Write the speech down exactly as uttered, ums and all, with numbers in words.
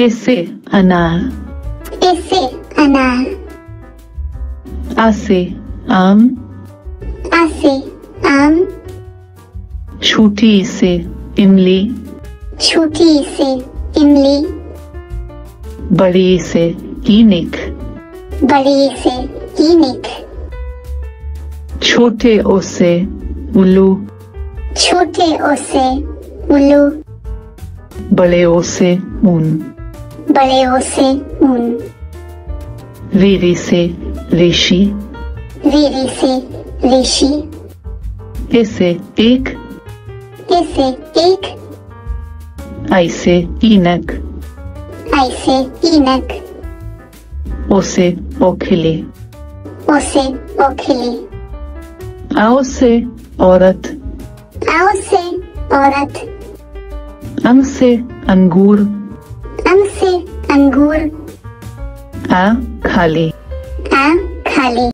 Ese anar. Ese anar. Ase am. Ase am. Chuti se imli. Chuti se imli. Badi se inik. Badi se inik. Chote o se ulu. Chote o se ulu. Bade o se un. Bade o se un. Viri se rishi. Viri se rishi. Ese ek. Ese ek. Aise inak. Aise inak. Ose okhili. Ose okhili. Aose orat. Aose orat. Amse angur. Amse angur. A khali. A khali.